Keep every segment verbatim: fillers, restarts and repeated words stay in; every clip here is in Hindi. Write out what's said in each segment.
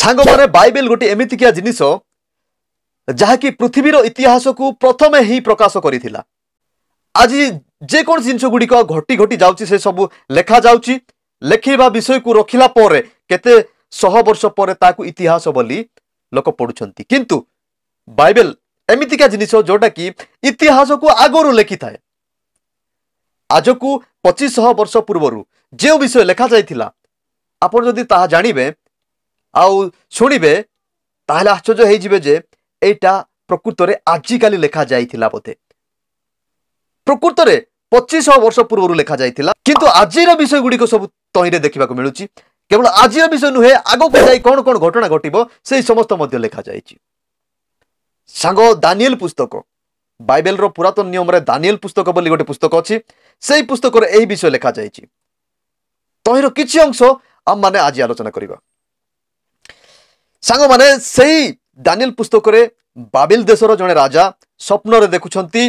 सांग माने बाइबल गोटे एमतिकिया जिनिस जहाँकि पृथ्वीर इतिहास को प्रथम ही प्रकाश करिथिला। आज जेकोसी जिनस गुड़िक घटी घटी जाउची से सबू लेखा जाउची लेखिबा विषय को रखिला परे केते सौ वर्ष परे ताकु इतिहास बोली लोक पढुछंती, किंतु बाइबल एमतिकिया जिनिस जोटा कि इतिहास को आगरु लेखि थाए। आज को पच्चीस वर्ष पूर्वर जो विषय लेखा जाइथिला आपण जदि ताहा जानिबे आउ शुणिबे ताहले आश्चर्य हेइ जिबे जे एटा प्रकृत रे आजिकाली लेखा जाइथिला बोते। प्रकृत रे पच्चीस वर्ष पूर्व लेखा जाइथिला, किंतु आजिर विषय गुड़िक सब तहींरे देखा मिलूची। केवल आजिर विषय नुहे, आगो को जाई कौन कौन घटना घटिबो सेही समस्त मध्य लेखा जाइछि। सांग दानिएल पुस्तक बाइबल रो पुरातन नियम रे दानिएल पुस्तक बोली गोटे पुस्तक अछि, सेही पुस्तक रे एही विषय लेखा जाइछि। तहींरो किछि अंश आम माने आज आलोचना करिबा। सांग माने सही दानिएल पुस्तक रे बाबिल देशर जड़े राजा स्वप्न रे देखुछंती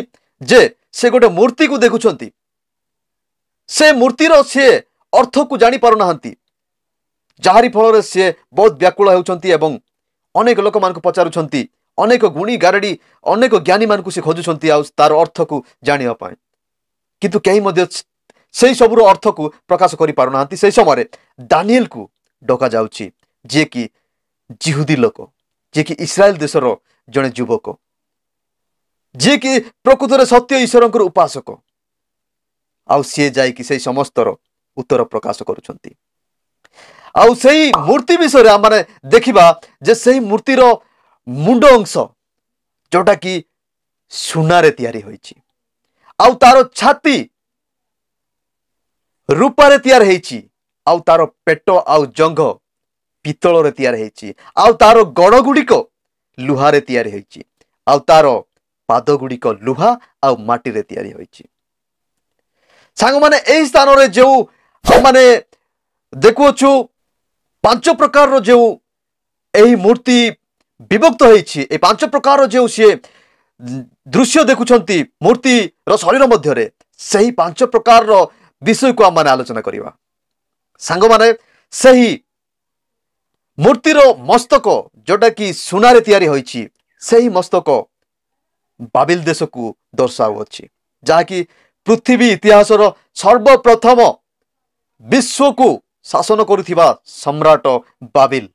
जे से गोटे मूर्ति को देखुछंती, से मूर्तिर से अर्थ को जानी पारु नाहंती, जाहरी फल रे से बहुत व्याकुल होउछंती एवं अनेक लोक मान को पचारुछंती, अनेक गुणी गारडी अनेक ज्ञानी मान को से खोजुछंती आ तार अर्थ को जानिबा पाए, किंतु केही मध्ये सेही सबुर अर्थ को प्रकाश करि पारु नाहंती। सेही समय दानिएल को डका जाउची जे कि जिहुदी लोक, जे कि इस्राएल देशर जड़े युवक, जे कि प्रकृत में सत्य ईश्वर उपासक, आउ सी जाई समस्तर उत्तर प्रकाश करुछंती। आउ सही मूर्ति विषय आम माने देखिबा जे सही मूर्तिर मुंड अंश जोटा कि सुनारे तैयारी होईची, आउ तारो छाती रूपारे तैयार होईची, आउ तारो पेट आउ जंघ पीतल रे तैयार होईची, आउ तारो गड़ गुड़िक लुहा रे तैयार होईची, आउ तारो पाद गुड़िक लुहा आउ माटी रे तैयारी होईची। सांग माने एही स्थान रे जो माने देखुछु पांच प्रकार रो जो एही मूर्ति विभक्त होईची, ए पांच प्रकार रो जो से दृश्य देखुछंती मूर्ति रो शरीर मध्य रे, सही पांच प्रकार रो विषय को आम माने आलोचना करिबा। सांग माने सही मूर्तिर मस्तक जोटा कि सुनारे तैयारी होईची, सही मस्तक बाबिल देश को दर्शाऊँगी जहाँकि पृथ्वी इतिहास सर्वप्रथम विश्व को शासन करुवा सम्राट बाबिल।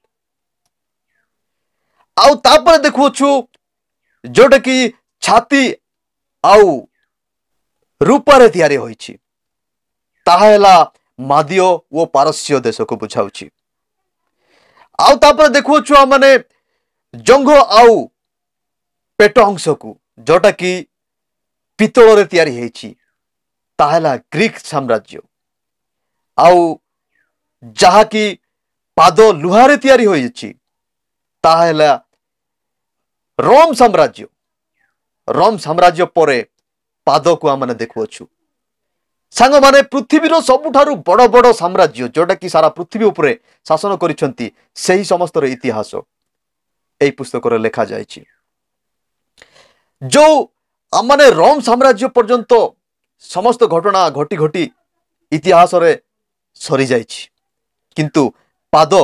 आउ तापर देखुछु जोटा कि छाती आउ रूपारे तैयारी होईची, ताहा हैला मादीय ओ पारस्य देश को बुझाऊँगी। आउ तापर देखु छुआ माने जंघ आउ पेट अंश को जोटा कि पीतल तैयारी होईची, ताहला ग्रीक साम्राज्य, आउ जहा कि पाद लुहा रे तैयारी होईची ताहला रोम साम्राज्य। रोम साम्राज्य परे पाद को आम देखुअु। सांग माने पृथ्वीर सबुठारु बड़ बड़ साम्राज्य जोटा कि सारा पृथ्वी उपरे शासन करिसेंती, सही समस्तर इतिहास एई पुस्तक रे लेखा जाइछि। जो माने रोम साम्राज्य पर्यंत समस्त घटना घटी घटी इतिहास रे सरी जाइछि, किंतु पाद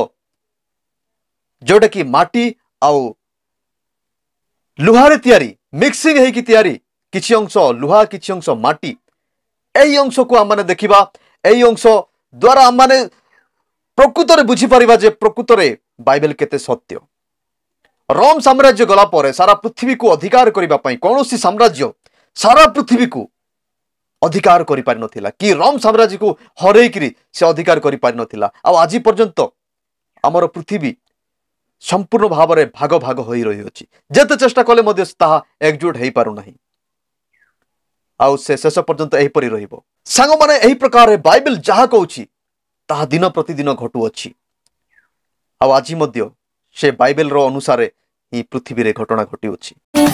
जोटा कि माटी आउ लुहा रे तयारी मिक्सिंग हेकि तयारी, किछि अंश लुहा किछि अंश माटी, एई अंश को आम माने देखिबा। एई अंश द्वारा आम माने प्रकृत रे बुझी परिबा जे प्रकृत रे बाइबल केते सत्य। रोम साम्राज्य गला परे सारा पृथ्वी को अधिकार करिबा पई कोनोसी साम्राज्य सारा पृथ्वी को अधिकार करि पारि नथिला, कि रोम साम्राज्य को हरेई करी से अधिकार करि पारि नथिला। आ आज पर्यंत आमर पृथ्वी संपूर्ण भाव रे भाग भाग होई रही अछि, जेते चेष्टा कले मध्ये ताहा एकजुट हेई पारु नाही, आउ से शेष पर्यंत एहीपरि रहिबो। सांग माने एही प्रकार रे बाइबल जहा कहूछि ताहा दिन प्रतिदिन घटु अछि, आउ आजि मध्य से बाइबल रो अनुसार ही पृथ्वी रे घटना घटी अछि।